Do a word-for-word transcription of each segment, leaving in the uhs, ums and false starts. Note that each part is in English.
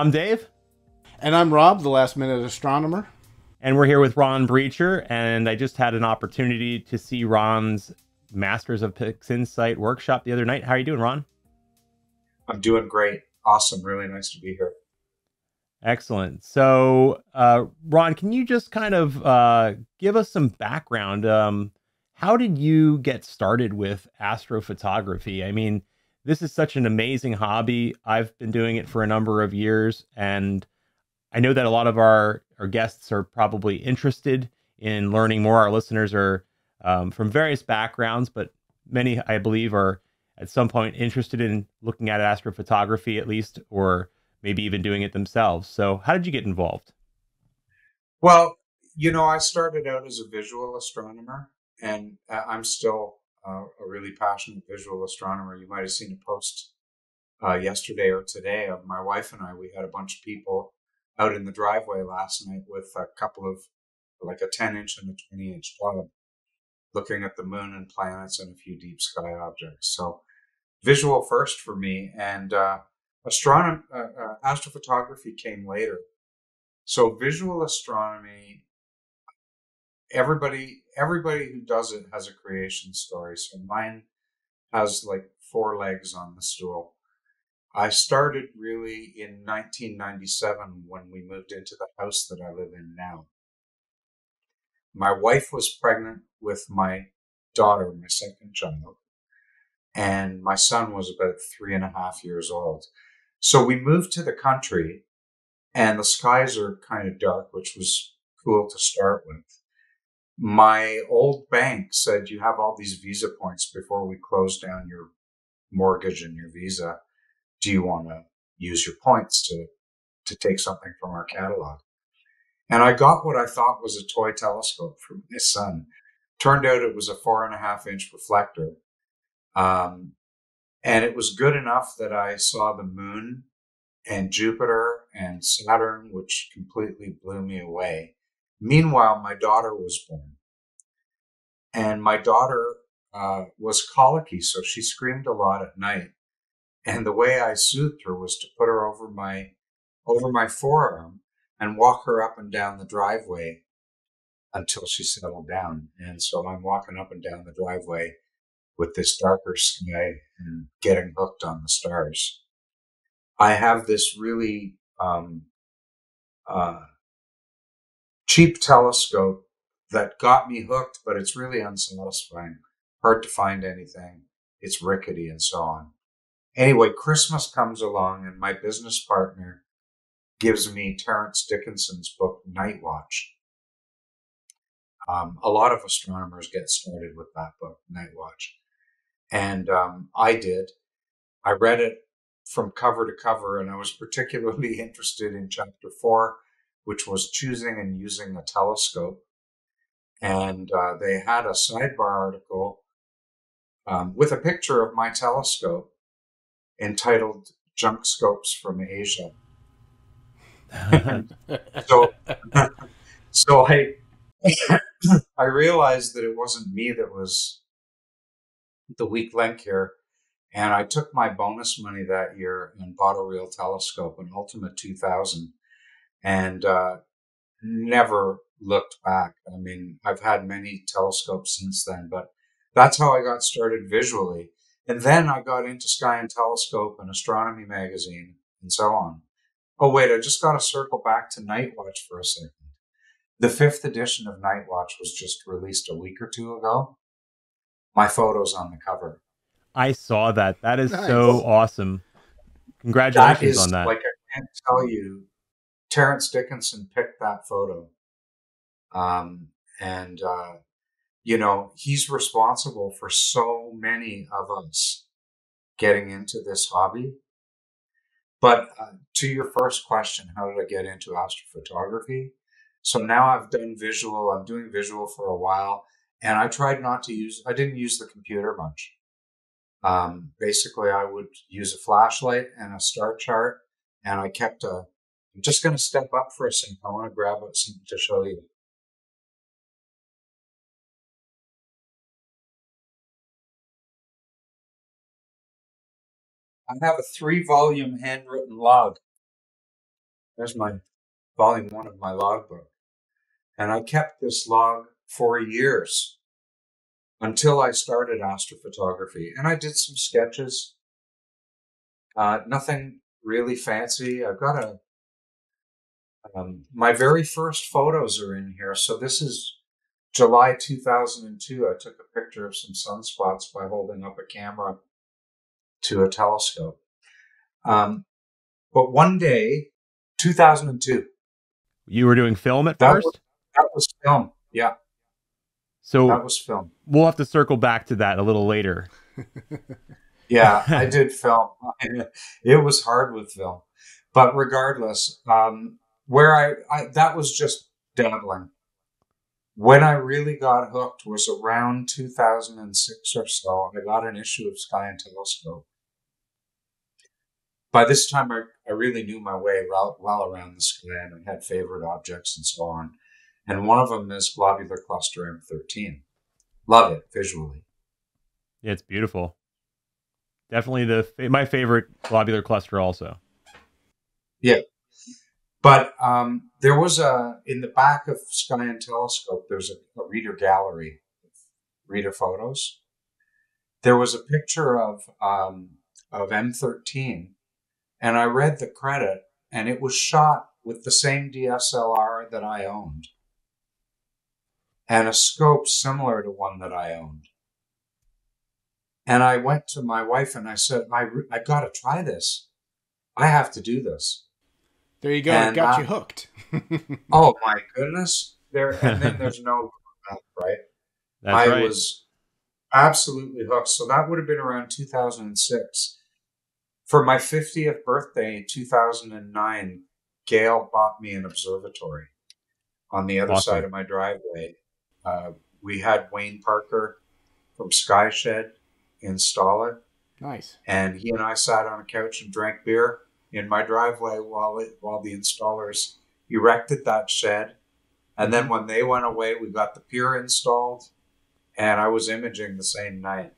I'm Dave. And I'm Rob, the Last Minute Astronomer. And we're here with Ron Brecher, and I just had an opportunity to see Ron's Masters of PixInsight workshop the other night. How are you doing, Ron? I'm doing great. Awesome. Really nice to be here. Excellent. So, uh, Ron, can you just kind of uh, give us some background? Um, how did you get started with astrophotography? I mean, this is such an amazing hobby. I've been doing it for a number of years, and I know that a lot of our, our guests are probably interested in learning more. Our listeners are um, from various backgrounds, but many, I believe, are at some point interested in looking at astrophotography at least, or maybe even doing it themselves. So how did you get involved? Well, you know, I started out as a visual astronomer, and I'm still uh, a really passionate visual astronomer. You might have seen a post uh, yesterday or today of my wife and I. We had a bunch of people out in the driveway last night with a couple of, like a ten inch and a twenty inch plug, looking at the moon and planets and a few deep sky objects. So visual first for me, and uh, Astronom uh, uh, astrophotography came later. So visual astronomy, everybody everybody who does it has a creation story. So mine has like four legs on the stool. I started really in nineteen ninety-seven when we moved into the house that I live in now. My wife was pregnant with my daughter, my second child, and my son was about three and a half years old. So we moved to the country, and the skies are kind of dark, which was cool to start with. My old bank said, you have all these visa points before we close down your mortgage and your visa. Do you want to use your points to, to take something from our catalog? And I got what I thought was a toy telescope for my son. Turned out it was a four and a half inch reflector. Um, and it was good enough that I saw the moon and Jupiter and Saturn, which completely blew me away. Meanwhile, my daughter was born, and my daughter uh, was colicky, so she screamed a lot at night. And the way I soothed her was to put her over my over my forearm and walk her up and down the driveway until she settled down. And so I'm walking up and down the driveway with this darker sky and getting hooked on the stars. I have this really um, uh, cheap telescope that got me hooked, but it's really unsatisfying. Hard to find anything. It's rickety and so on. Anyway, Christmas comes along, and my business partner gives me Terence Dickinson's book, Night Watch. Um, a lot of astronomers get started with that book, Night Watch. And um, I did. I read it from cover to cover, and I was particularly interested in chapter four, which was choosing and using a telescope. And uh, they had a sidebar article um, with a picture of my telescope entitled Junk Scopes from Asia. so, so I, I realized that it wasn't me that was the weak link here, and I took my bonus money that year and bought a real telescope, an Ultima two thousand, and uh, never looked back. I mean, I've had many telescopes since then, but that's how I got started visually. And then I got into Sky and Telescope and Astronomy Magazine and so on. Oh, wait, I just got to circle back to Night Watch for a second. The fifth edition of Night Watch was just released a week or two ago. My photo's on the cover. I saw that. That is nice. So awesome. Congratulations that is, on that. Like, I can't tell you, Terence Dickinson picked that photo. Um, and, uh, you know, he's responsible for so many of us getting into this hobby. But uh, to your first question, how did I get into astrophotography? So now I've done visual, I'm doing visual for a while, and I tried not to use, I didn't use the computer much. Um, basically, I would use a flashlight and a star chart, and I kept a, I'm just going to step up for a second. I want to grab something to show you. I have a three volume handwritten log There's my volume one of my logbook. And I kept this log for years until I started astrophotography. And I did some sketches, uh, nothing really fancy. I've got a, um, my very first photos are in here. So this is July two thousand two. I took a picture of some sunspots by holding up a camera to a telescope. Um, but one day, two thousand two. You were doing film at that first? Was, that was film, yeah. So that was film. We'll have to circle back to that a little later. Yeah, I did film. It was hard with film. But regardless, um, where I, I, that was just dabbling. When I really got hooked was around two thousand six or so. I got an issue of Sky and Telescope. By this time, I, I really knew my way well, well around the sky, and I had favorite objects and so on. And one of them is Globular Cluster M thirteen. Love it visually. Yeah, it's beautiful. Definitely the my favorite Globular Cluster also. Yeah. But um, there was a, in the back of Sky and Telescope, there's a, a reader gallery of reader photos. There was a picture of, um, of M thirteen. And I read the credit, and it was shot with the same D S L R that I owned and a scope similar to one that I owned. And I went to my wife and I said, I, I got to try this. I have to do this. There you go. And it got I, you hooked. Oh, my goodness. There, and then there's no, right? That's I right. was absolutely hooked. So that would have been around two thousand six. For my fiftieth birthday in two thousand nine, Gail bought me an observatory on the other awesome. side of my driveway. Uh, we had Wayne Parker from Skyshed install it. Nice. And he and I sat on a couch and drank beer in my driveway while, it, while the installers erected that shed. And then when they went away, we got the pier installed, and I was imaging the same night.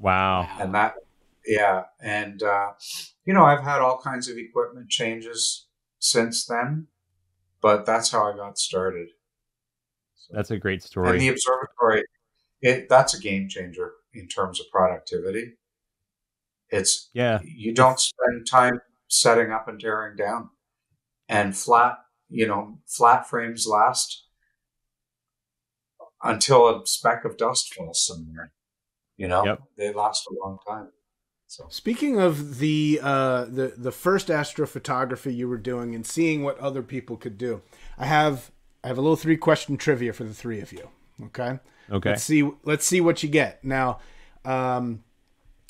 Wow. And that... Yeah. And, uh, you know, I've had all kinds of equipment changes since then, but that's how I got started. So, that's a great story. And the observatory, it, that's a game changer in terms of productivity. It's, yeah, you don't spend time setting up and tearing down, and flat, you know, flat frames last until a speck of dust falls somewhere, you know, yep. They last a long time. So. Speaking of the, uh, the the first astrophotography you were doing and seeing what other people could do, I have I have a little three question trivia for the three of you. Okay. Okay. Let's see. Let's see what you get now. Um,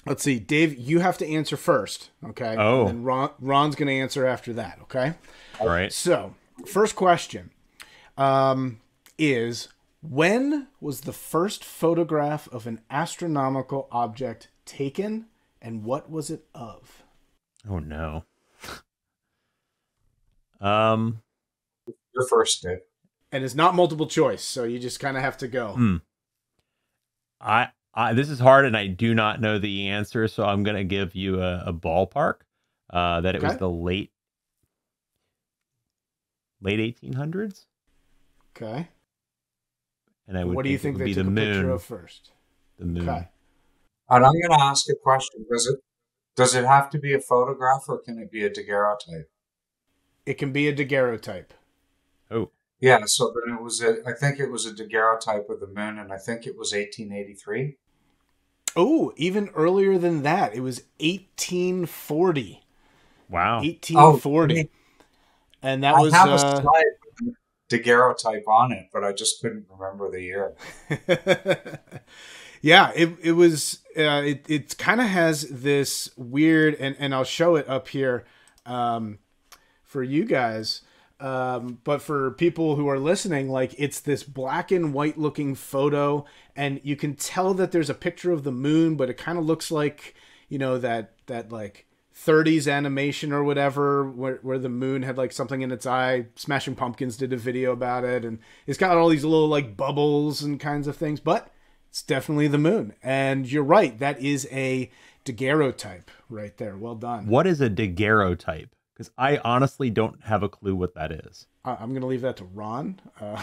let's see, Dave. You have to answer first. Okay. Oh. And Ron, Ron's going to answer after that. Okay. All right. So first question um, is, when was the first photograph of an astronomical object taken? And what was it of? Oh, no. um, Your first name. And it's not multiple choice, so you just kind of have to go. Hmm. I, I, this is hard, and I do not know the answer, so I'm going to give you a, a ballpark uh, that it okay. was the late, late eighteen hundreds. Okay. And I would what do you think, think they took the a moon. picture of first? The moon. Okay. And I'm going to ask a question. Does it does it have to be a photograph, or can it be a daguerreotype? It can be a daguerreotype. Oh. Yeah, so then it was a, I think it was a daguerreotype of the moon, and I think it was eighteen eighty-three. Oh, even earlier than that. It was eighteen forty. Wow. eighteen forty. Oh, and that I was... have uh... a slide with a daguerreotype on it, but I just couldn't remember the year. Yeah, it it was uh, it it kind of has this weird, and and I'll show it up here um, for you guys, um, but for people who are listening, like it's this black and white looking photo, and you can tell that there's a picture of the moon, but it kind of looks like, you know, that that like thirties animation or whatever, where where the moon had like something in its eye. Smashing Pumpkins did a video about it, and it's got all these little like bubbles and kinds of things, but it's definitely the moon. And you're right. That is a daguerreotype right there. Well done. What is a daguerreotype? because I honestly don't have a clue what that is. I'm going to leave that to Ron. Uh...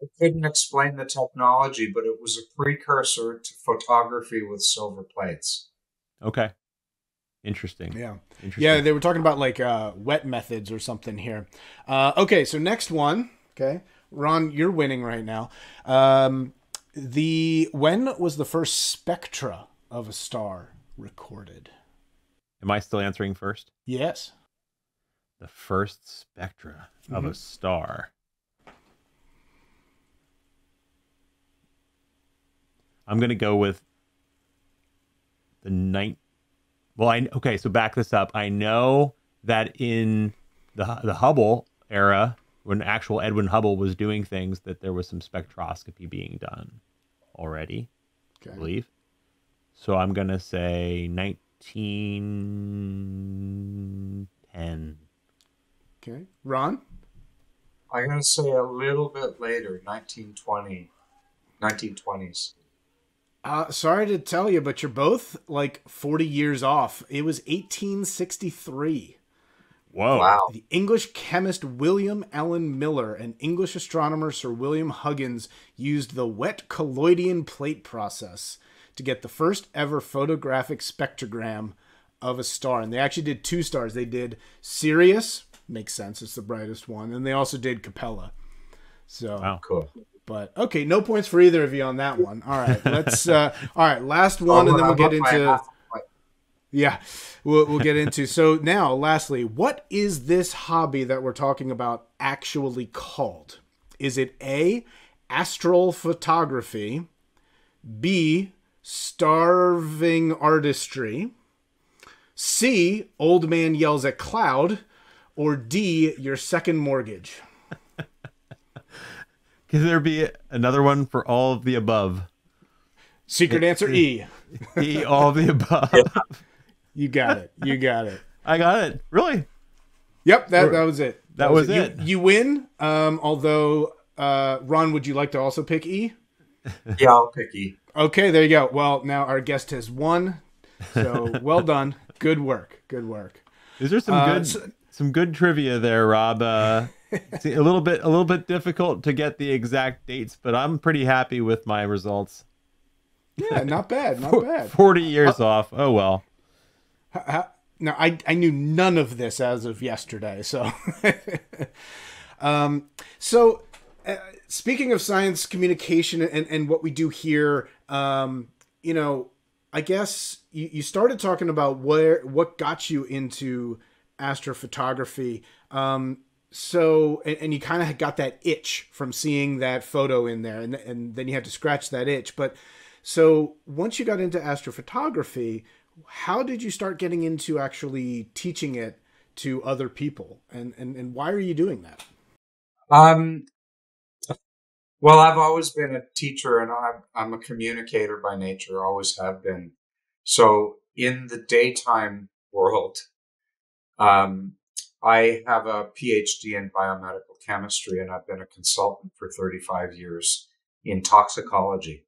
I couldn't explain the technology, but it was a precursor to photography with silver plates. Okay. Interesting. Yeah. Interesting. Yeah, they were talking about like uh, wet methods or something here. Uh, okay, so next one. Okay. Ron, you're winning right now. Um, the when was the first spectra of a star recorded? Am I still answering first? Yes. The first spectra mm-hmm. of a star. I'm going to go with the ninth. Well, I, okay, so back this up. I know that in the, the Hubble era, when actual Edwin Hubble was doing things, that there was some spectroscopy being done already, okay. I believe. So I'm going to say nineteen ten. Okay. Ron? I'm going to say a little bit later, nineteen twenty, nineteen twenties. Uh, sorry to tell you, but you're both like forty years off. It was eighteen sixty-three. Whoa. Wow. The English chemist William Allen Miller and English astronomer Sir William Huggins used the wet colloidian plate process to get the first ever photographic spectrogram of a star. And they actually did two stars. They did Sirius, makes sense, it's the brightest one, and they also did Capella. So wow, cool. But okay, no points for either of you on that one. All right, let's. Uh, all right, last one, oh, and then we'll get into. Yeah, we'll we'll get into. So now, lastly, what is this hobby that we're talking about actually called? Is it A, astral photography, B, starving artistry, C, old man yells at cloud, or D, your second mortgage? Can there be another one for all of the above? Secret it's answer E. E, all of the above. Yeah. You got it. You got it. I got it. Really? Yep, that, that was it. That, that was, was it. it. You, you win, um, although, uh, Ron, would you like to also pick E? Yeah, I'll pick E. Okay, there you go. Well, now our guest has won, so well done. Good work. Good work. Is there some uh, good so, some good trivia there, Rob? Uh See, a little bit, a little bit difficult to get the exact dates, but I'm pretty happy with my results. Yeah, not bad, not bad. Forty years uh, off. Oh well. Now I I knew none of this as of yesterday. So, um, so uh, speaking of science communication and and what we do here, um, you know, I guess you you started talking about where what got you into astrophotography. Um, So, and, and you kind of got that itch from seeing that photo in there, and, and then you had to scratch that itch. But so once you got into astrophotography, how did you start getting into actually teaching it to other people? And, and, and why are you doing that? Um, well, I've always been a teacher, and I'm, I'm a communicator by nature, always have been. So in the daytime world, um, I have a P H D in biomedical chemistry, and I've been a consultant for thirty-five years in toxicology.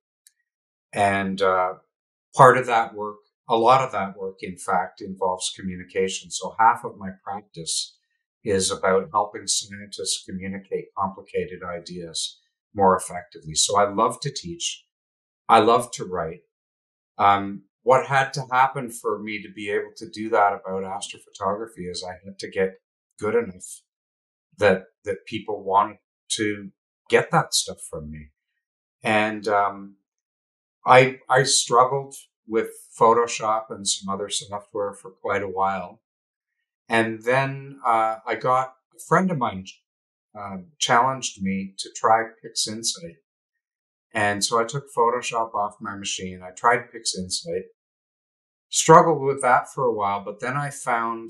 And uh, part of that work, a lot of that work, in fact, involves communication. So half of my practice is about helping scientists communicate complicated ideas more effectively. So I love to teach. I love to write. Um, What had to happen for me to be able to do that about astrophotography is I had to get good enough that that people wanted to get that stuff from me. And um, I, I struggled with Photoshop and some other software for quite a while. And then uh, I got a friend of mine uh, challenged me to try PixInsight. And so I took Photoshop off my machine. I tried PixInsight, struggled with that for a while, but then I found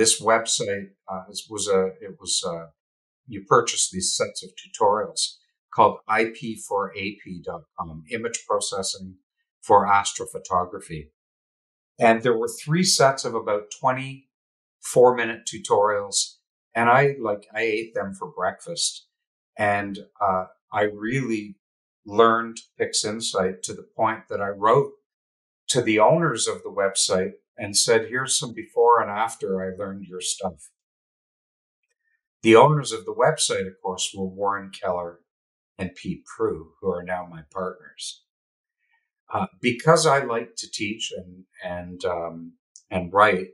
this website. Uh, it was a, it was a, you purchase these sets of tutorials called I P four A P dot com, image processing for astrophotography. And there were three sets of about twenty four-minute tutorials, and I like I ate them for breakfast, and uh, I really learned PixInsight to the point that I wrote to the owners of the website and said, here's some before and after I learned your stuff. The owners of the website, of course, were Warren Keller and Pete Prue, who are now my partners. Uh, because I like to teach and, and, um, and write,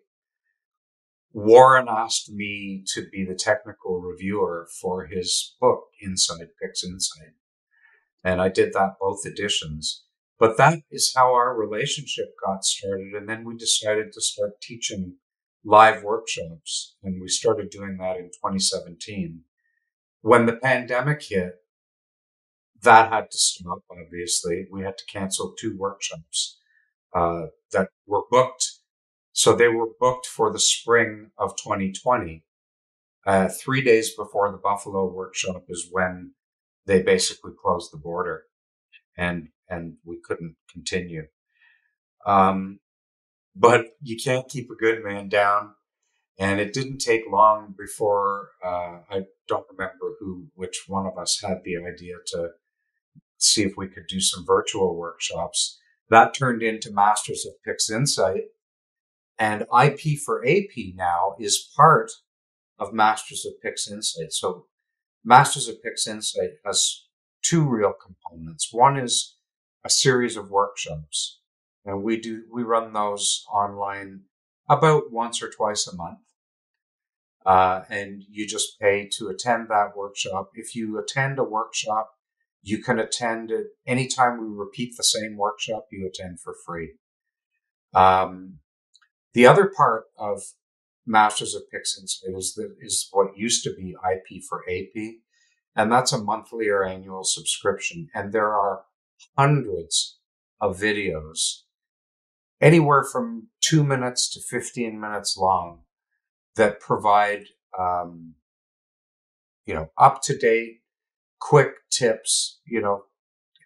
Warren asked me to be the technical reviewer for his book, Inside PixInsight. And I did that both editions. But that is how our relationship got started. And then we decided to start teaching live workshops. And we started doing that in twenty seventeen. When the pandemic hit, that had to stop, obviously. We had to cancel two workshops uh, that were booked. So they were booked for the spring of twenty twenty. Uh, three days before the Buffalo workshop is when they basically closed the border, and and we couldn't continue. Um, but you can't keep a good man down. And it didn't take long before, uh, I don't remember who, which one of us had the idea to see if we could do some virtual workshops. That turned into Masters of PixInsight. And I P four A P now is part of Masters of PixInsight. So Masters of PixInsight has two real components. One is a series of workshops, and we do we run those online about once or twice a month. Uh, and you just pay to attend that workshop. If you attend a workshop, you can attend it anytime we repeat the same workshop, you attend for free. Um, The other part of Masters of PixInsight is, the, is what used to be I P four A P, and that's a monthly or annual subscription. And there are hundreds of videos, anywhere from two minutes to fifteen minutes long, that provide um, you know, up-to-date, quick tips, you know,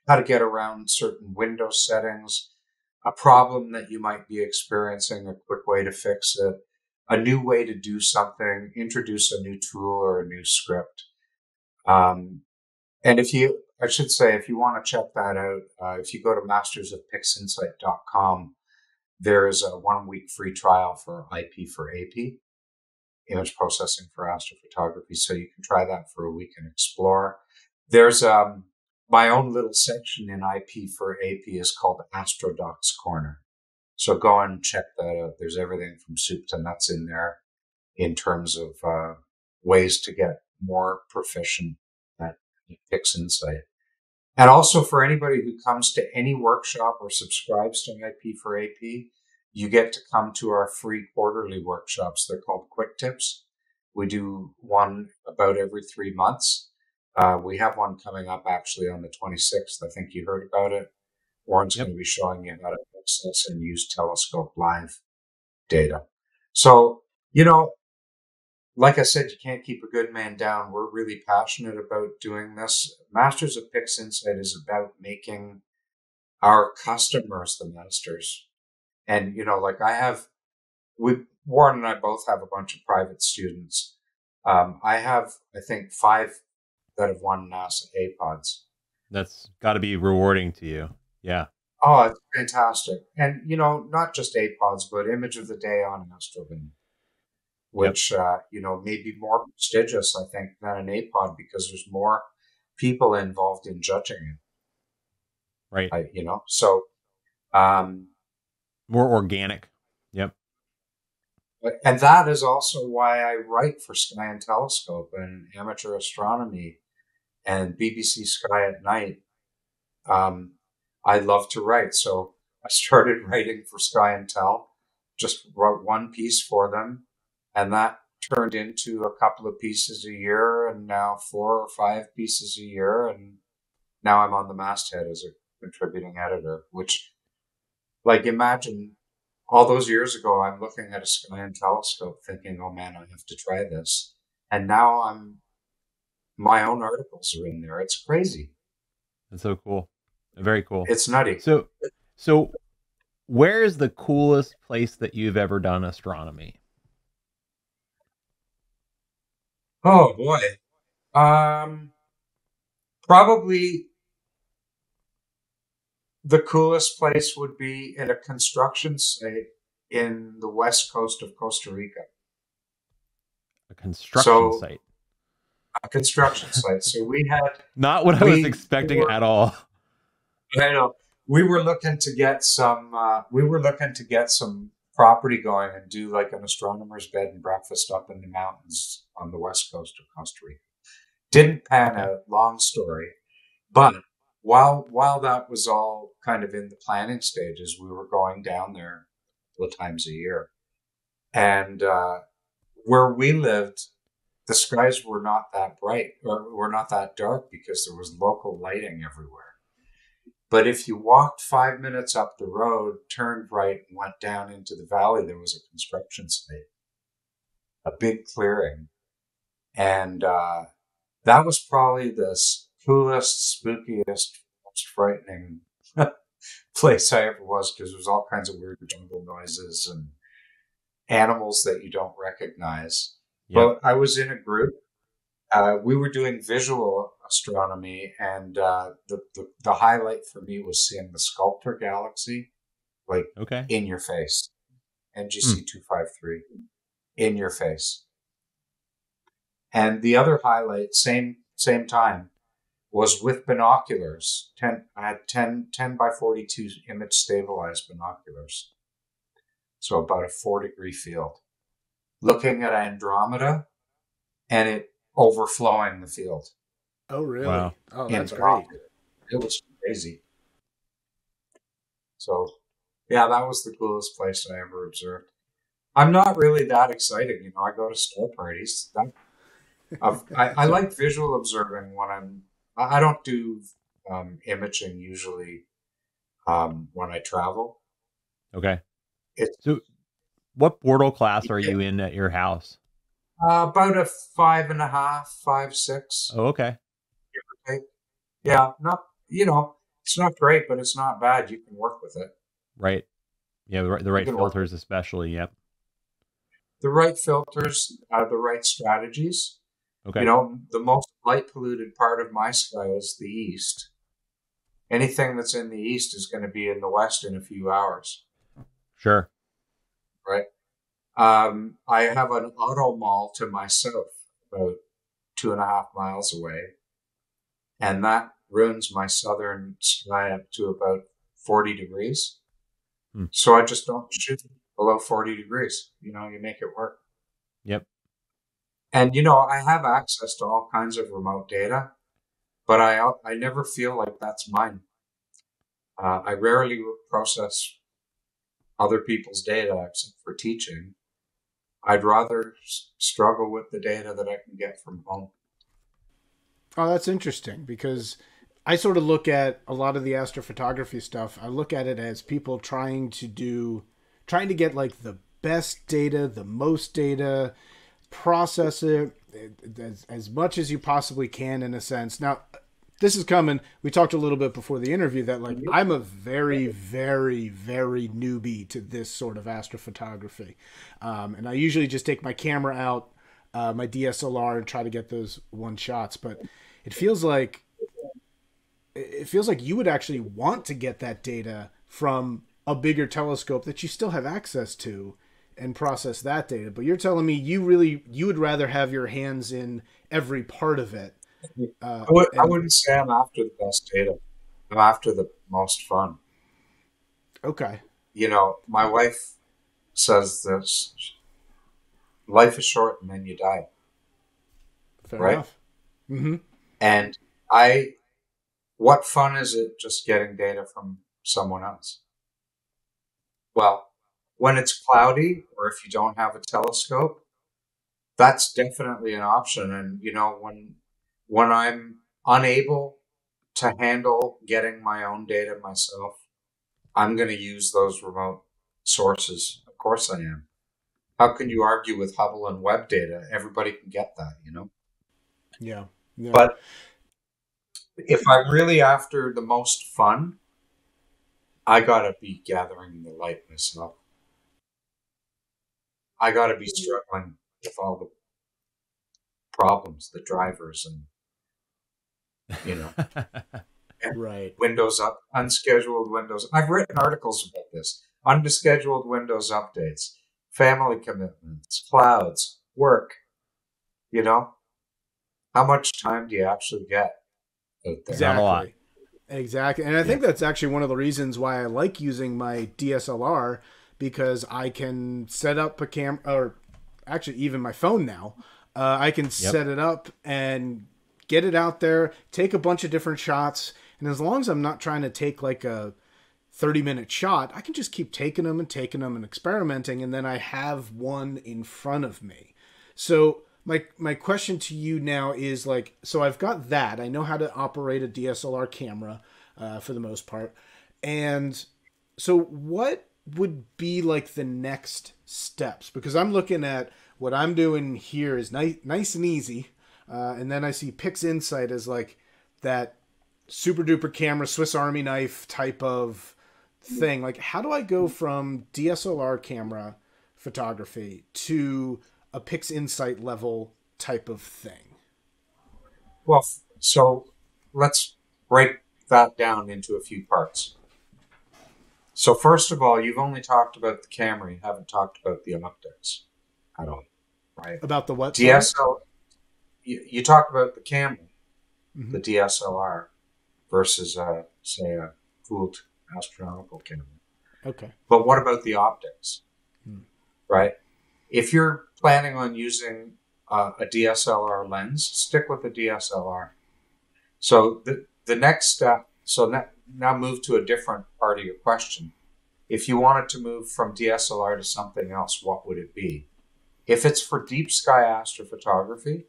how to get around certain window settings, a problem that you might be experiencing, a quick way to fix it, a new way to do something, introduce a new tool or a new script. Um, and if you, I should say, if you want to check that out, uh, if you go to masters of pix insight dot com, there is a one-week free trial for I P four A P, image processing for astrophotography. So you can try that for a week and explore. There's um my own little section in I P four A P is called Astrodoc's Corner. So go and check that out. There's everything from soup to nuts in there in terms of uh, ways to get more proficient at PixInsight. And also for anybody who comes to any workshop or subscribes to I P four A P, you get to come to our free quarterly workshops. They're called Quick Tips. We do one about every three months. Uh, we have one coming up actually on the twenty-sixth. I think you heard about it. Warren's yep. going to be showing you how to access and use telescope live data. So, you know, like I said, you can't keep a good man down. We're really passionate about doing this. Masters of PixInsight is about making our customers the masters. And, you know, like I have, we, Warren and I both have a bunch of private students. Um, I have, I think, five that have won NASA A pods. That's got to be rewarding to you. Yeah. Oh, it's fantastic. And, you know, not just A pods, but Image of the Day on Astrobin, which, yep. uh, you know, may be more prestigious, I think, than an A pod because there's more people involved in judging it. Right. I, you know, so. Um, more organic. Yep. And that is also why I write for Sky and Telescope and Amateur Astronomy and B B C Sky at Night. Um, I love to write. So I started writing for Sky and Tel, just wrote one piece for them. And that turned into a couple of pieces a year and now four or five pieces a year. And now I'm on the masthead as a contributing editor, which, like, imagine. All those years ago, I'm looking at a Sky and Telescope thinking, oh man, I have to try this. And now I'm, my own articles are in there. It's crazy. That's so cool. Very cool. It's nutty. So, so where is the coolest place that you've ever done astronomy? Oh boy. Um, probably the coolest place would be at a construction site in the west coast of Costa Rica. A construction so, site. A construction site. So we had... Not what I we, was expecting we were, at all. I know. We were looking to get some... Uh, we were looking to get some property going and do like an astronomer's bed and breakfast up in the mountains on the west coast of Costa Rica. Didn't pan out, long story. But while while that was all kind of in the planning stages, we were going down there a couple of times a year. And uh, where we lived, the skies were not that bright, or were not that dark, because there was local lighting everywhere. But if you walked five minutes up the road, turned right, and went down into the valley, there was a construction site, a big clearing. And uh, that was probably the coolest, spookiest, most frightening place I ever was, because there was all kinds of weird jungle noises and animals that you don't recognize. Yep. But I was in a group. Uh, we were doing visual astronomy, and uh, the, the the highlight for me was seeing the Sculptor Galaxy, like okay. in your face, N G C two fifty-three, in your face. And the other highlight, same same time, was with binoculars. Ten, I had ten by forty-two image stabilized binoculars, so about a four degree field, looking at Andromeda, and it overflowing the field. Oh, really? Wow. Oh, that's great. It was crazy. So, yeah, that was the coolest place I ever observed. I'm not really that excited. You know, I go to star parties. That, I, I like visual observing when I'm... I don't do um, imaging usually um, when I travel. Okay. It's, so what Bortle class are it, you in at your house? Uh, about a five and a half, five, six. Oh, okay. Yeah, not, you know, it's not great, but it's not bad. You can work with it. Right. Yeah, the right, the right filters especially, yep. The right filters are the right strategies. Okay. You know, the most light-polluted part of my sky is the east. Anything that's in the east is going to be in the west in a few hours. Sure. Right. Um, I have an auto mall to myself about two and a half miles away, and that ruins my southern sky up to about forty degrees. Hmm. So I just don't shoot below forty degrees. You know, you make it work. Yep. And, you know, I have access to all kinds of remote data, but I, I never feel like that's mine. Uh, I rarely process other people's data except for teaching. I'd rather struggle with the data that I can get from home. Oh, that's interesting, because I sort of look at a lot of the astrophotography stuff. I look at it as people trying to do, trying to get like the best data, the most data, process it as, as much as you possibly can in a sense. Now, this is coming. We talked a little bit before the interview that like I'm a very, very, very newbie to this sort of astrophotography. Um, and I usually just take my camera out, uh, my D S L R, and try to get those one shots. But it feels like it feels like you would actually want to get that data from a bigger telescope that you still have access to and process that data. But you're telling me you really you would rather have your hands in every part of it. Uh, I, would, and, I wouldn't say I'm after the best data. I'm after the most fun. Okay. You know, my wife says this: life is short and then you die. Fair right? enough. Mm-hmm. And I, what fun is it just getting data from someone else? Well, when it's cloudy or if you don't have a telescope, that's definitely an option. And, you know, when... When I'm unable to handle getting my own data myself, I'm going to use those remote sources. Of course I am. How can you argue with Hubble and web data? Everybody can get that, you know? Yeah. yeah. But if I'm really after the most fun, I got to be gathering the light myself. I got to be struggling with all the problems, the drivers and you know, and right. windows up, unscheduled windows. I've written articles about this. unscheduled Windows updates, family commitments, clouds, work, you know? How much time do you actually get out there? Exactly. Not a lot. Exactly. And I think yeah. that's actually one of the reasons why I like using my D S L R, because I can set up a camera, or actually even my phone now. Uh, I can yep. set it up and get it out there, take a bunch of different shots. And as long as I'm not trying to take like a thirty minute shot, I can just keep taking them and taking them and experimenting. And then I have one in front of me. So my, my question to you now is like, so I've got that, I know how to operate a D S L R camera uh, for the most part. And so what would be like the next steps? Because I'm looking at what I'm doing here is nice, nice and easy. Uh, and then I see PixInsight as like that super duper camera, Swiss Army knife type of thing. Like, how do I go from D S L R camera photography to a PixInsight level type of thing? Well, so let's break that down into a few parts. So first of all, you've only talked about the camera. You haven't talked about the optics at all, right? About the what? D S L R. You, you talked about the camera, mm-hmm. the D S L R versus, a, say, a cooled astronomical camera. Okay. But what about the optics, mm. right? If you're planning on using uh, a D S L R lens, stick with the D S L R. So the, the next step, so ne now move to a different part of your question. If you wanted to move from D S L R to something else, what would it be? If it's for deep sky astrophotography,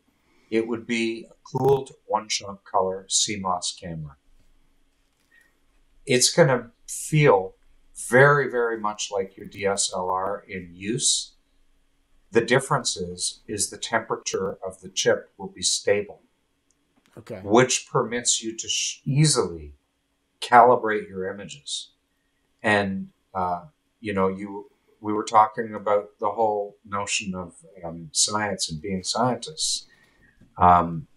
it would be a cooled one-shot color C MOS camera. It's going to feel very, very much like your D S L R in use. The difference is, is the temperature of the chip will be stable, okay, which permits you to sh easily calibrate your images. And, uh, you know, you we were talking about the whole notion of um, science and being scientists. Um,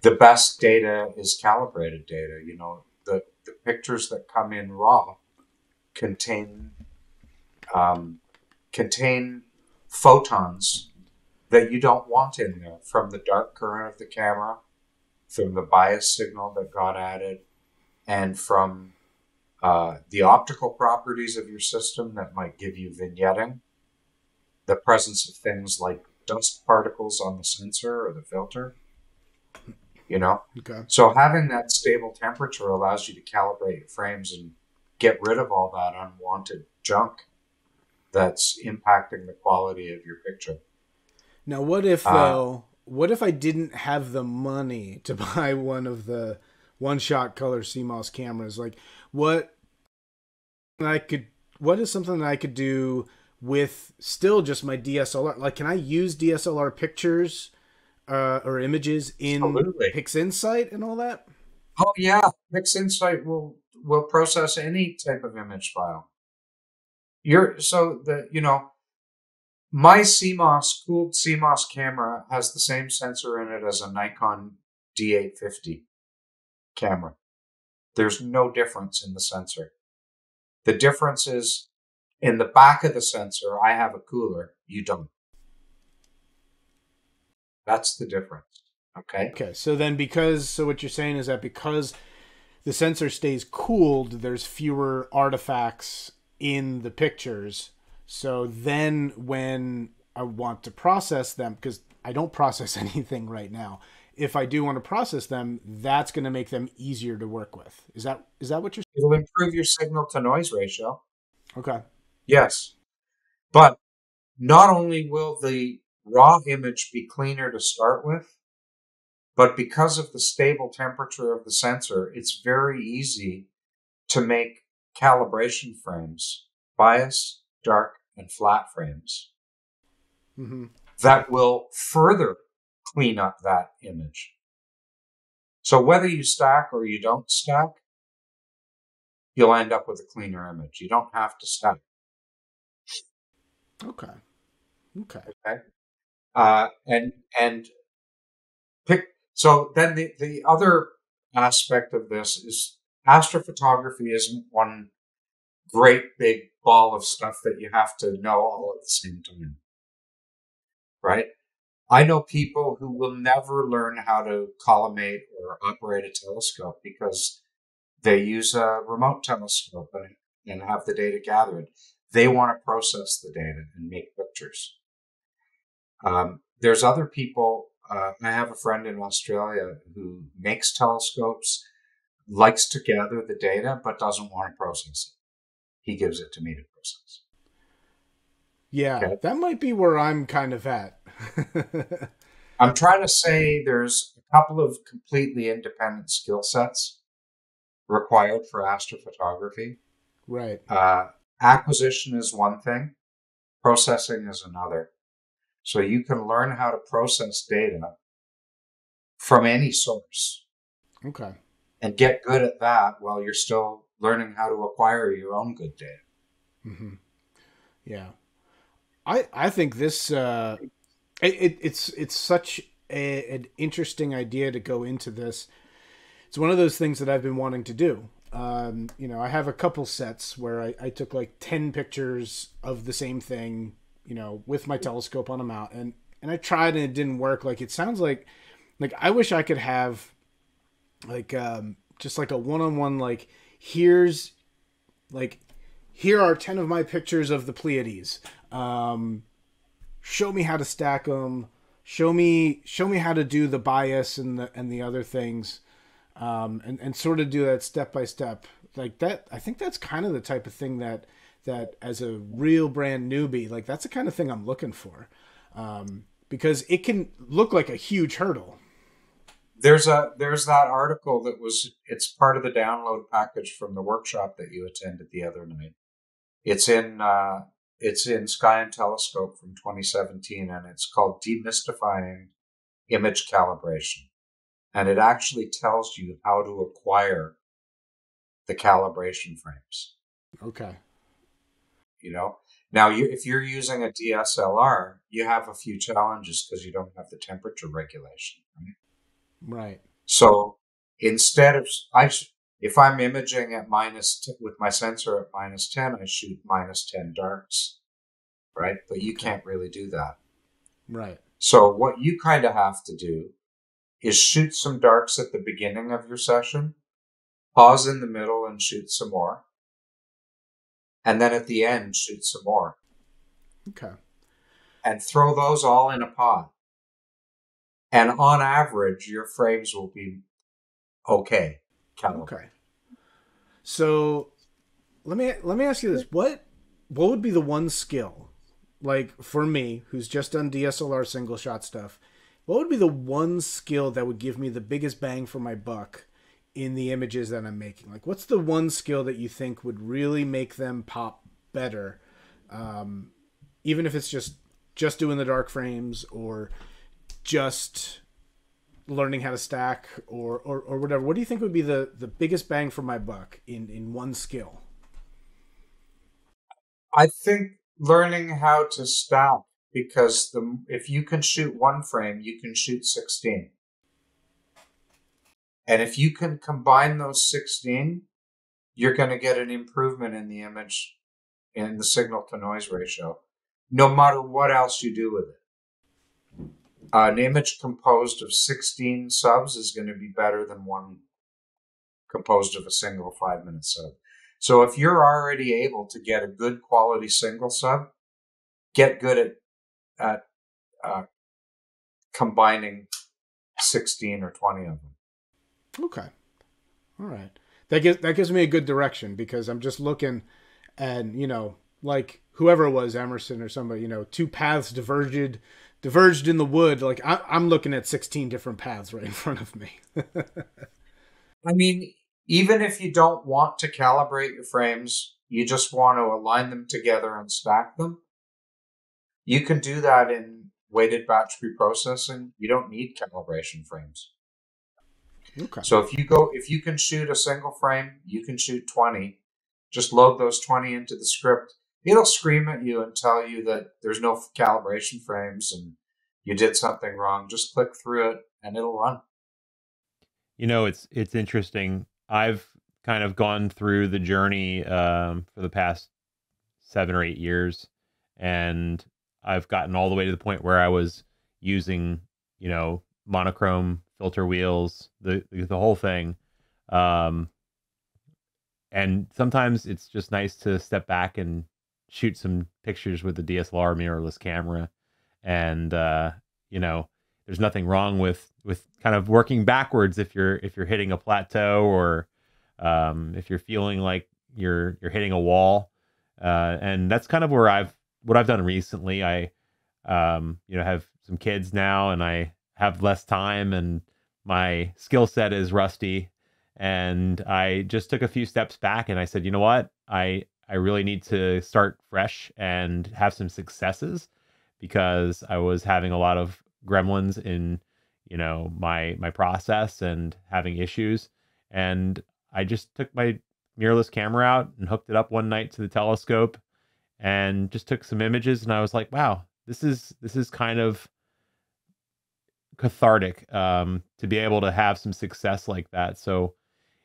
the best data is calibrated data. You know, the, the pictures that come in raw contain, um, contain photons that you don't want in there from the dark current of the camera, from the bias signal that got added, and from, uh, the optical properties of your system that might give you vignetting, the presence of things like dust particles on the sensor or the filter, you know? Okay. So having that stable temperature allows you to calibrate your frames and get rid of all that unwanted junk that's impacting the quality of your picture. Now, what if, uh, though, what if I didn't have the money to buy one of the one-shot color C MOS cameras? Like, what I could, what is something that I could do with still just my D S L R? Like, can I use D S L R pictures uh, or images in Absolutely. PixInsight and all that? Oh yeah, PixInsight will will process any type of image file. You're so the you know, my C MOS cooled C MOS camera has the same sensor in it as a Nikon D eight fifty camera. There's no difference in the sensor. The difference is, in the back of the sensor, I have a cooler, you don't. That's the difference, okay? Okay, so then because, so what you're saying is that because the sensor stays cooled, there's fewer artifacts in the pictures. So then when I want to process them, because I don't process anything right now, if I do want to process them, that's gonna make them easier to work with. Is that is that what you're saying? It'll improve your signal to noise ratio. Okay. Yes, but not only will the raw image be cleaner to start with, but because of the stable temperature of the sensor, it's very easy to make calibration frames, bias, dark, and flat frames, mm-hmm. that will further clean up that image. So whether you stack or you don't stack, you'll end up with a cleaner image. You don't have to stack. Okay. Okay. Okay. Uh, and and pick. So then the the other aspect of this is astrophotography isn't one great big ball of stuff that you have to know all at the same time, right? I know people who will never learn how to collimate or operate a telescope because they use a remote telescope and, and have the data gathered. They want to process the data and make pictures. Um, there's other people, uh, I have a friend in Australia who makes telescopes, likes to gather the data, but doesn't want to process it. He gives it to me to process. Yeah, okay. That might be where I'm kind of at. I'm trying to say there's a couple of completely independent skill sets required for astrophotography. Right. Uh, acquisition is one thing. Processing is another. So you can learn how to process data from any source. Okay. And get good at that while you're still learning how to acquire your own good data. Mm-hmm. Yeah. I, I think this, uh, it, it's, it's such a, an interesting idea to go into this. It's one of those things that I've been wanting to do. Um, you know, I have a couple sets where I, I took like ten pictures of the same thing, you know, with my telescope on a mount, and, and I tried and it didn't work. Like, it sounds like, like, I wish I could have like, um, just like a one-on-one, like, here's like, here are ten of my pictures of the Pleiades. Um, show me how to stack them. Show me, show me how to do the bias and the, and the other things. Um, and, and sort of do that step by step like that. I think that's kind of the type of thing that, that as a real brand newbie, like that's the kind of thing I'm looking for. Um, because it can look like a huge hurdle. There's a, there's that article that was, it's part of the download package from the workshop that you attended the other night. It's in, uh, it's in Sky and Telescope from twenty seventeen, and it's called Demystifying Image Calibration. And it actually tells you how to acquire the calibration frames. Okay. You know, now you, if you're using a D S L R, you have a few challenges because you don't have the temperature regulation, right? Right. So instead of, I, if I'm imaging at minus, with my sensor at minus ten, I shoot minus ten darks, right? But you can't really do that. Right. So what you kind of have to do is shoot some darks at the beginning of your session, pause in the middle and shoot some more, and then at the end, shoot some more. Okay. And throw those all in a pod. And on average, your frames will be okay. Calibrated. Okay. So let me let me ask you this. What what would be the one skill, like for me, who's just done D S L R single shot stuff, what would be the one skill that would give me the biggest bang for my buck in the images that I'm making? Like, what's the one skill that you think would really make them pop better? Um, even if it's just, just doing the dark frames, or just learning how to stack, or, or, or whatever. What do you think would be the, the biggest bang for my buck in, in one skill? I think learning how to stack, because the, if you can shoot one frame, you can shoot sixteen. And if you can combine those sixteen, you're going to get an improvement in the image and the signal to noise ratio, no matter what else you do with it. Uh, an image composed of sixteen subs is going to be better than one composed of a single five-minute sub. So if you're already able to get a good quality single sub, get good at, at uh, combining sixteen or twenty of them. Okay. All right. That gives, that gives me a good direction, because I'm just looking and, you know, like whoever it was, Emerson or somebody, you know, two paths diverged Diverged in the wood. Like I, I'm looking at sixteen different paths right in front of me. I mean, even if you don't want to calibrate your frames, you just want to align them together and stack them. You can do that in weighted batch reprocessing. You don't need calibration frames. Okay. So if you go, if you can shoot a single frame, you can shoot twenty. Just load those twenty into the script. It'll scream at you and tell you that there's no calibration frames and you did something wrong. Just click through it and it'll run. You know, it's, it's interesting. I've kind of gone through the journey um, for the past seven or eight years, and I've gotten all the way to the point where I was using, you know, monochrome filter wheels, the the whole thing. Um, and sometimes it's just nice to step back and shoot some pictures with the D S L R mirrorless camera. And, uh, you know, there's nothing wrong with, with kind of working backwards if you're, if you're hitting a plateau, or, um, if you're feeling like you're, you're hitting a wall. Uh, and that's kind of where I've, what I've done recently. I, um, you know, have some kids now, and I have less time, and my skill set is rusty. And I just took a few steps back, and I said, you know what, I, I really need to start fresh and have some successes, because I was having a lot of gremlins in, you know, my, my process, and having issues. And I just took my mirrorless camera out and hooked it up one night to the telescope and just took some images. And I was like, wow, this is, this is kind of cathartic, um, to be able to have some success like that. So,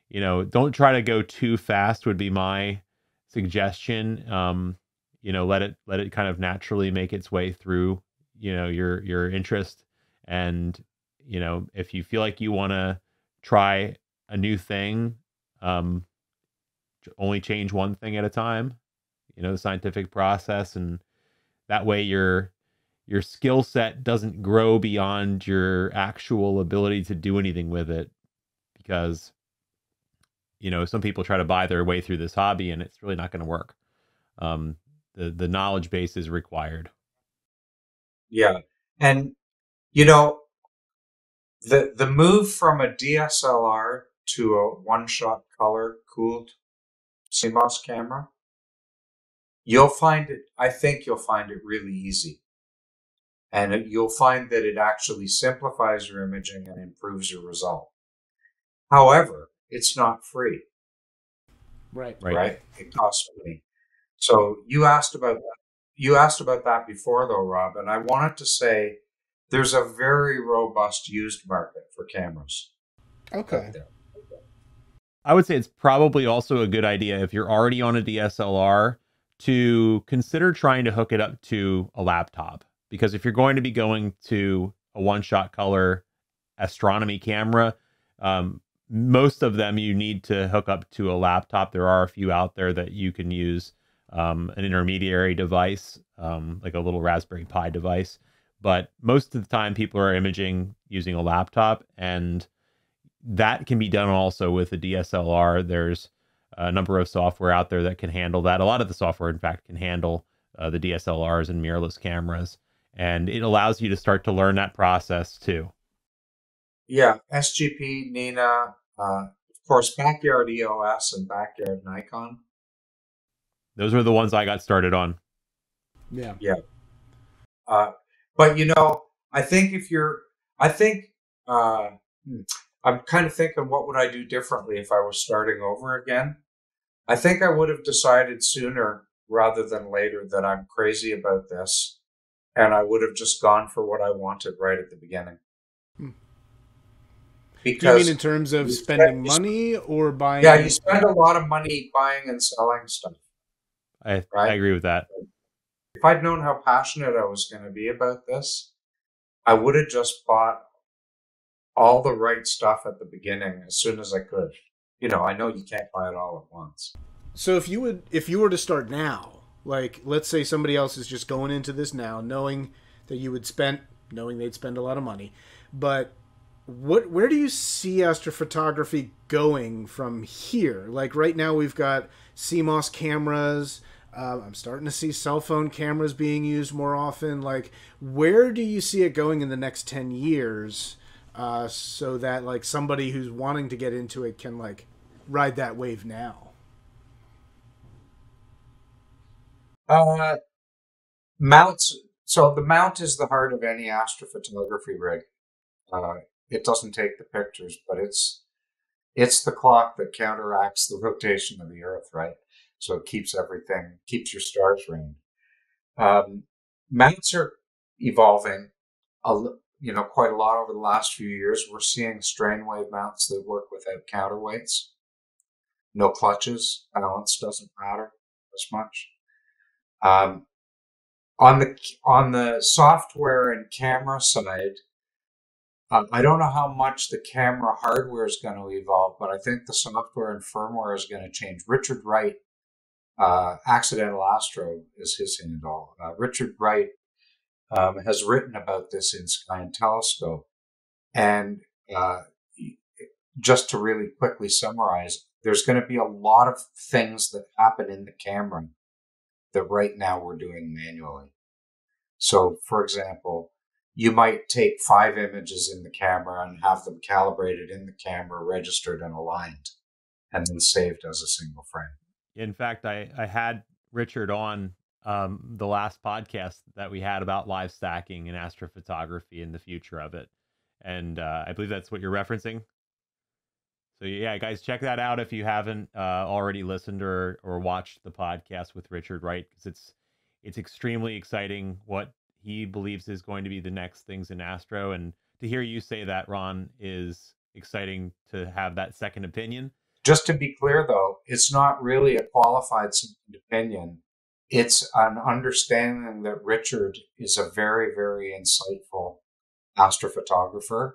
you know, don't try to go too fast would be my suggestion. Um, you know, let it, let it kind of naturally make its way through, you know, your, your interest. And, you know, if you feel like you want to try a new thing, um, only change one thing at a time, you know, the scientific process. And that way your, your skill set doesn't grow beyond your actual ability to do anything with it, because, you know, some people try to buy their way through this hobby, and it's really not going to work. Um, the, the knowledge base is required. Yeah. And, you know, the, the move from a D S L R to a one-shot color cooled C MOS camera, you'll find it, I think you'll find it really easy. And it, you'll find that it actually simplifies your imaging and improves your result. However, it's not free. Right. Right. Right? It costs money. So you asked about that. You asked about that before, though, Rob, and I wanted to say there's a very robust used market for cameras. Okay. I would say it's probably also a good idea, if you're already on a D S L R, to consider trying to hook it up to a laptop, because if you're going to be going to a one-shot color astronomy camera, um, most of them you need to hook up to a laptop. There are a few out there that you can use um, an intermediary device, um, like a little Raspberry Pi device. But most of the time people are imaging using a laptop, and that can be done also with a D S L R. There's a number of software out there that can handle that. A lot of the software, in fact, can handle uh, the D S L Rs and mirrorless cameras. And it allows you to start to learn that process too. Yeah, S G P, Nina, uh, of course, Backyard E O S and Backyard Nikon. Those were the ones I got started on. Yeah. Yeah. Uh, but, you know, I think if you're, I think, uh, I'm kind of thinking, what would I do differently if I was starting over again? I think I would have decided sooner rather than later that I'm crazy about this, and I would have just gone for what I wanted right at the beginning. Hmm. Because do you mean in terms of spending spend, money or buying? Yeah, you spend a lot of money buying and selling stuff. I, right? I agree with that. If I'd known how passionate I was going to be about this, I would have just bought all the right stuff at the beginning as soon as I could. You know, I know you can't buy it all at once. So if you would, if you were to start now, like let's say somebody else is just going into this now, knowing that you would spend, knowing they'd spend a lot of money, but what, where do you see astrophotography going from here? Like right now we've got C MOS cameras. Uh, I'm starting to see cell phone cameras being used more often. Like, where do you see it going in the next ten years? Uh, so that like somebody who's wanting to get into it can like ride that wave now. Uh, mounts. So the mount is the heart of any astrophotography rig. Uh, It doesn't take the pictures, but it's it's the clock that counteracts the rotation of the Earth, right? So it keeps everything, keeps your stars round. Um, mounts are evolving, a, you know, quite a lot over the last few years. We're seeing strain wave mounts that work without counterweights. no clutches, balance doesn't matter as much. Um, on the on the software and camera side, um, I don't know how much the camera hardware is going to evolve, but I think the software and firmware is going to change. Richard Wright, uh, Accidental Astro is his handle. Uh, Richard Wright um, has written about this in Sky and Telescope, and uh, just to really quickly summarize, there's going to be a lot of things that happen in the camera that right now we're doing manually. So, for example, you might take five images in the camera and have them calibrated in the camera, registered and aligned, and then saved as a single frame. In fact, I, I had Richard on um, the last podcast that we had about live stacking and astrophotography and the future of it. And uh, I believe that's what you're referencing. So yeah, guys, check that out if you haven't uh, already listened or or watched the podcast with Richard Wright, because it's it's extremely exciting what he believes is going to be the next things in astro. And to hear you say that, Ron, is exciting to have that second opinion. Just to be clear, though, it's not really a qualified second opinion. It's an understanding that Richard is a very, very insightful astrophotographer,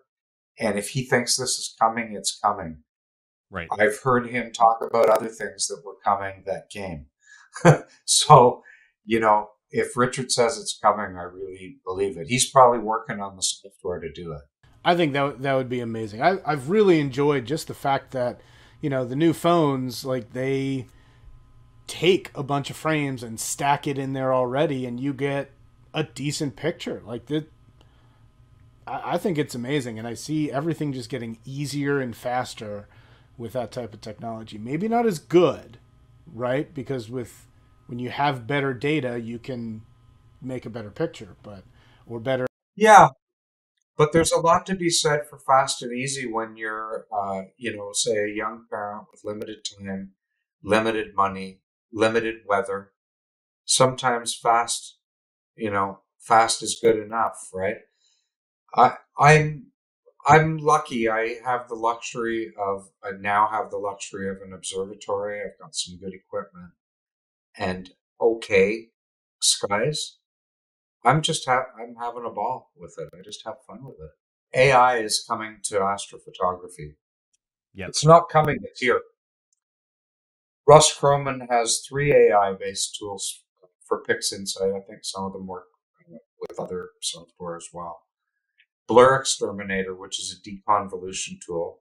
and if he thinks this is coming, it's coming. Right. I've heard him talk about other things that were coming that came. So, you know, if Richard says it's coming, I really believe it. He's probably working on the software to do it. I think that that would be amazing. I, I've really enjoyed just the fact that, you know, the new phones, like, they take a bunch of frames and stack it in there already, and you get a decent picture. Like, the, I, I think it's amazing, and I see everything just getting easier and faster with that type of technology. Maybe not as good, right? Because with when you have better data, you can make a better picture, but or better. Yeah, but there's a lot to be said for fast and easy when you're, uh, you know, say a young parent with limited time, limited money, limited weather. Sometimes fast, you know, fast is good enough, right? I I'm. I'm lucky. I have the luxury of, I now have the luxury of an observatory. I've got some good equipment and okay skies. I'm just, ha I'm having a ball with it. I just have fun with it. A I is coming to astrophotography. Yep. It's not coming, it's here. Russ Croman has three A I-based tools for PixInsight. I think some of them work with other software as well. Blur Exterminator, which is a deconvolution tool.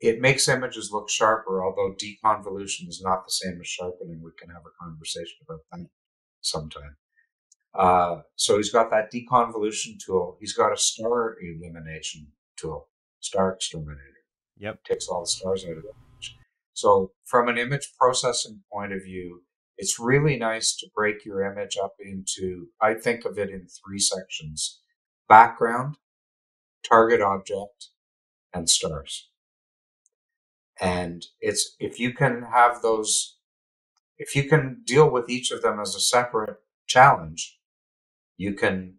It makes images look sharper, although deconvolution is not the same as sharpening. We can have a conversation about that sometime. Uh, so he's got that deconvolution tool. He's got a star elimination tool, Star Exterminator. Yep. Takes all the stars out of the image. So from an image processing point of view, it's really nice to break your image up into, I think of it in three sections: background, target object, and stars. And it's, if you can have those, if you can deal with each of them as a separate challenge, you can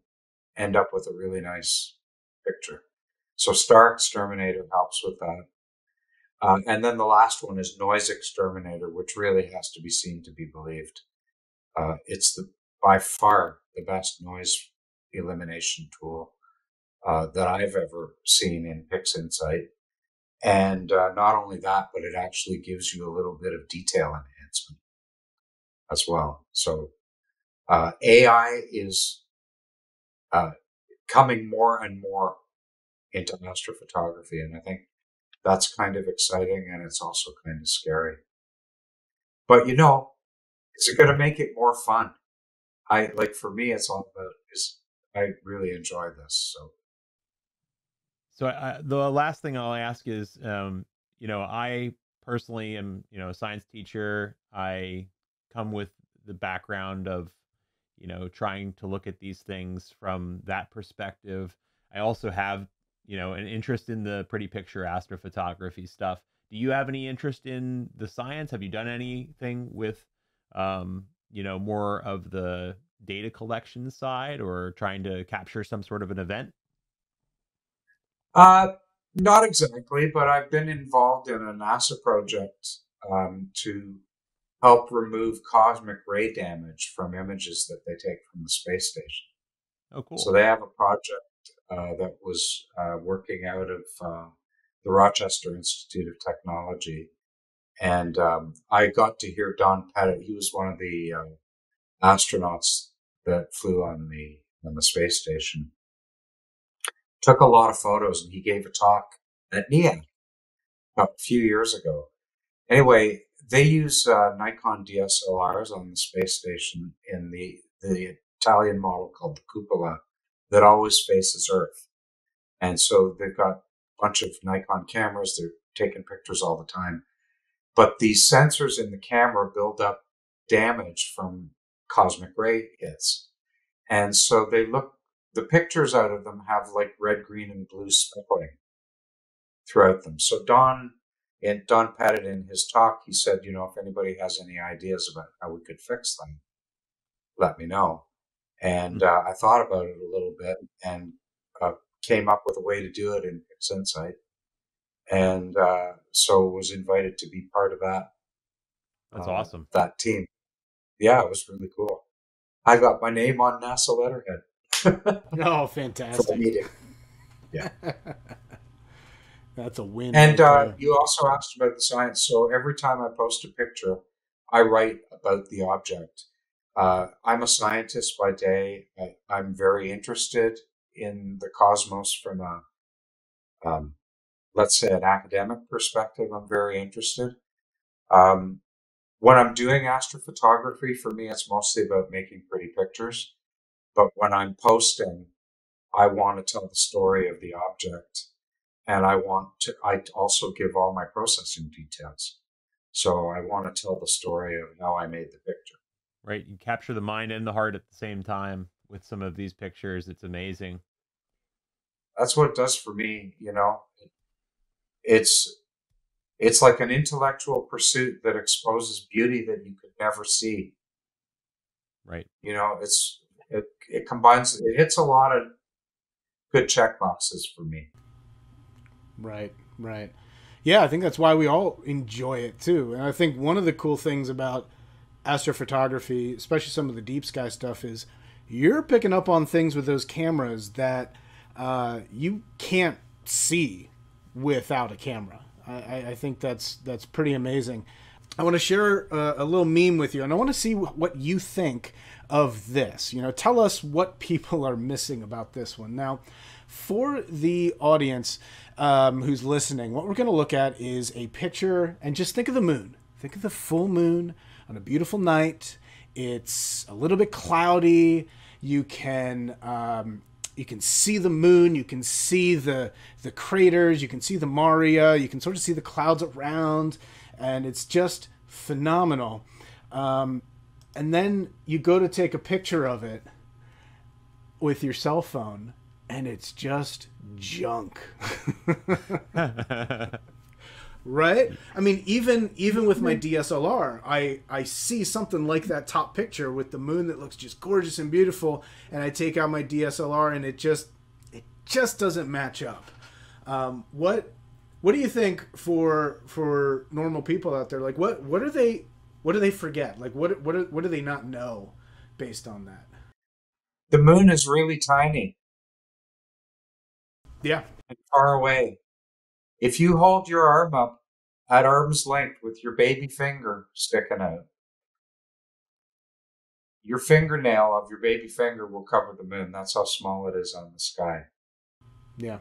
end up with a really nice picture. So Star Exterminator helps with that. Uh, and then the last one is Noise Exterminator, which really has to be seen to be believed. Uh, it's the by far the best noise elimination tool uh, that I've ever seen in PixInsight. And uh, not only that, but it actually gives you a little bit of detail enhancement as well. So uh, A I is uh, coming more and more into astrophotography, and I think that's kind of exciting, and it's also kind of scary. But, you know, it's going to make it more fun. I like, for me, it's all about is I really enjoy this. So, so I, the last thing I'll ask is, um, you know, I personally am, you know, a science teacher. I come with the background of, you know, trying to look at these things from that perspective. I also have, you know, an interest in the pretty picture astrophotography stuff. Do you have any interest in the science? Have you done anything with, um, you know, more of the data collection side, or trying to capture some sort of an event? Uh, not exactly, but I've been involved in a NASA project um, to help remove cosmic ray damage from images that they take from the space station. Oh, cool. So they have a project uh, that was uh, working out of uh, the Rochester Institute of Technology. And um, I got to hear Don Pettit. He was one of the uh, astronauts that flew on the on the space station. Took a lot of photos, and he gave a talk at N I A a few years ago. Anyway, they use uh, Nikon D S L Rs on the space station in the the Italian model called the Cupola that always faces Earth. And so they've got a bunch of Nikon cameras. They're taking pictures all the time. But these sensors in the camera build up damage from cosmic ray hits. And so they look, the pictures out of them have like red, green, and blue speckling throughout them. So Don, and Don Pettit in his talk, he said, you know, if anybody has any ideas about how we could fix them, let me know. And mm-hmm. uh, I thought about it a little bit and uh, came up with a way to do it in PixInsight. And uh, so was invited to be part of that. That's uh, awesome. That team. Yeah, it was really cool. I got my name on NASA letterhead. Oh, fantastic. For the meeting. Yeah. That's a win. And right uh, you also asked about the science. So every time I post a picture, I write about the object. Uh, I'm a scientist by day. I, I'm very interested in the cosmos from a... Um, let's say an academic perspective, I'm very interested. Um, when I'm doing astrophotography, for me, it's mostly about making pretty pictures. But when I'm posting, I want to tell the story of the object. And I want to, I also give all my processing details. So I want to tell the story of how I made the picture. Right. You capture the mind and the heart at the same time with some of these pictures. It's amazing. That's what it does for me, you know. It, It's it's like an intellectual pursuit that exposes beauty that you could never see. Right. You know, it's it it combines it hits a lot of good check boxes for me. Right, right. Yeah, I think that's why we all enjoy it too. And I think one of the cool things about astrophotography, especially some of the deep sky stuff, is you're picking up on things with those cameras that uh, you can't see without a camera. I, I think that's that's pretty amazing. I want to share a, a little meme with you, and I want to see what you think of this. You know, tell us what people are missing about this one. Now, for the audience um, who's listening, what we're going to look at is a picture, and just think of the moon. Think of the full moon on a beautiful night. It's a little bit cloudy. You can... Um, You can see the moon, you can see the the craters, you can see the maria, you can sort of see the clouds around, and it's just phenomenal. Um, and then you go to take a picture of it with your cell phone, and it's just junk. Right? I mean, even even with my D S L R, I, I see something like that top picture with the moon that looks just gorgeous and beautiful, and I take out my D S L R and it just it just doesn't match up. Um, what what do you think for for normal people out there? Like what what are they what do they forget? Like what what are, what do they not know based on that? The moon is really tiny. Yeah. And far away. If you hold your arm up at arm's length with your baby finger sticking out, your fingernail of your baby finger will cover the moon. That's how small it is on the sky. Yeah.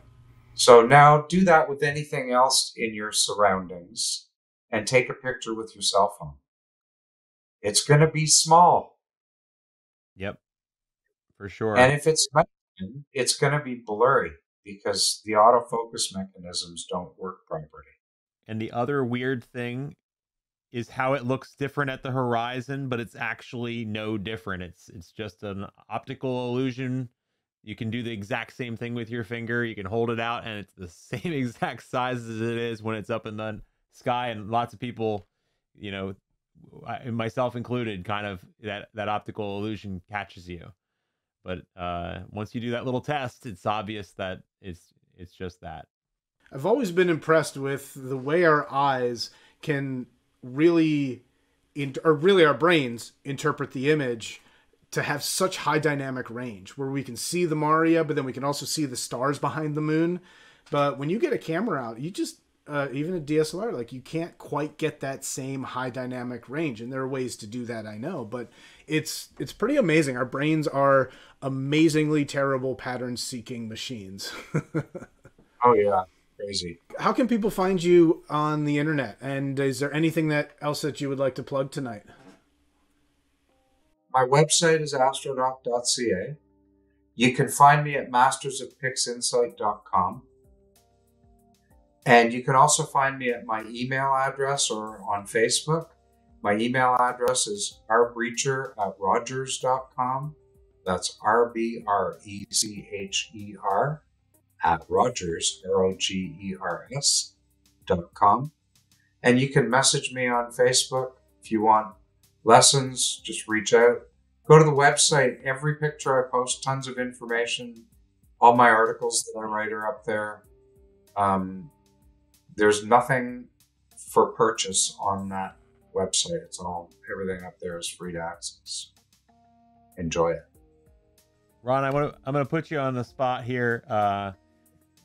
So now do that with anything else in your surroundings and take a picture with your cell phone. It's going to be small. Yep, for sure. And if it's mountain, it's going to be blurry, because the autofocus mechanisms don't work properly. And the other weird thing is how it looks different at the horizon, but it's actually no different. It's it's just an optical illusion. You can do the exact same thing with your finger. You can hold it out, and it's the same exact size as it is when it's up in the sky. And lots of people, you know, I, myself included, kind of that, that optical illusion catches you. But uh, once you do that little test, it's obvious that it's it's just that. I've always been impressed with the way our eyes can really, in, or really our brains interpret the image to have such high dynamic range where we can see the maria, but then we can also see the stars behind the moon. But when you get a camera out, you just, uh, even a D S L R, like you can't quite get that same high dynamic range. And there are ways to do that, I know, but it's, it's pretty amazing. Our brains are amazingly terrible pattern seeking machines. Oh yeah. Crazy. How can people find you on the internet? And is there anything that else that you would like to plug tonight? My website is astrodoc dot c a. You can find me at masters of pix insight dot com. And you can also find me at my email address or on Facebook. My email address is r brecher at rogers dot com. That's R B R E C H E R at Rogers, R O G E R S dot com. And you can message me on Facebook if you want lessons, just reach out. Go to the website. Every picture I post, tons of information. All my articles that I write are up there. Um, there's nothing for purchase on that website. It's all, everything up there is free to access. Enjoy it. Ron, I want to, I'm going to put you on the spot here. Uh,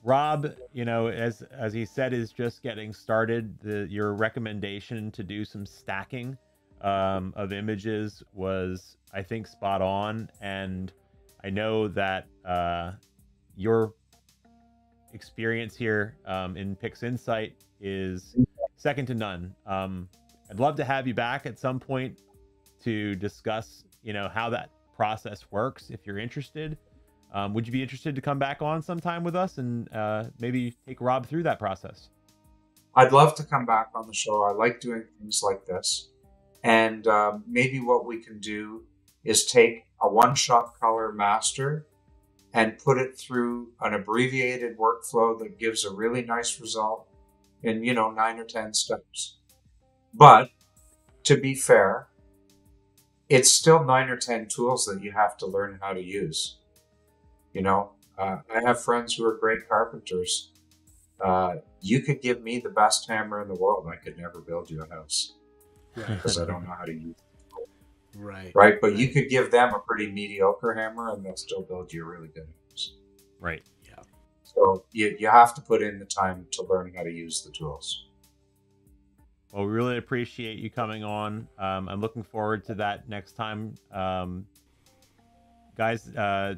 Rob, you know, as, as he said, is just getting started. The, your recommendation to do some stacking um, of images was, I think, spot on. And I know that uh, your experience here um, in PixInsight is second to none. Um, I'd love to have you back at some point to discuss, you know, how that process works. If you're interested, um, would you be interested to come back on sometime with us and uh, maybe take Rob through that process? I'd love to come back on the show. I like doing things like this. And um, maybe what we can do is take a one-shot color master and put it through an abbreviated workflow that gives a really nice result in, you know, nine or ten steps. But to be fair, it's still nine or ten tools that you have to learn how to use. You know, uh, I have friends who are great carpenters. Uh, you could give me the best hammer in the world. I could never build you a house because I don't know how to use it. Right. Right. But right. You could give them a pretty mediocre hammer and they'll still build you a really good house. Right. Yeah. So you, you have to put in the time to learn how to use the tools. Well, we really appreciate you coming on. Um, I'm looking forward to that next time. Um, guys, uh,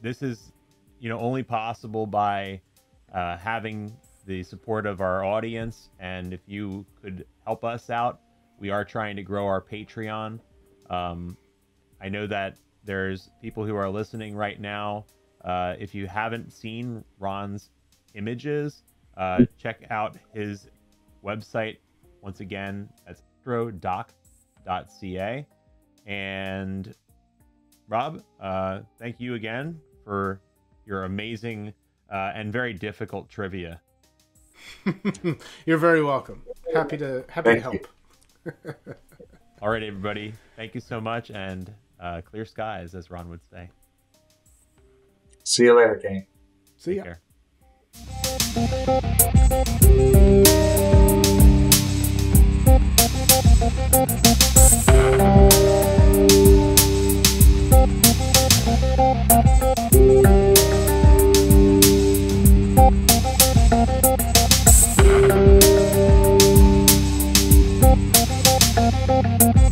this is, you know, only possible by uh, having the support of our audience. And if you could help us out, we are trying to grow our Patreon. Um, I know that there's people who are listening right now. Uh, if you haven't seen Ron's images, uh, check out his website. Once again, that's astrodoc dot c a. And Rob, uh, thank you again for your amazing uh, and very difficult trivia. You're very welcome. Happy to, happy to help. All right, everybody. Thank you so much. And uh, clear skies, as Ron would say. See you later, gang. See ya. Take care. Thank you.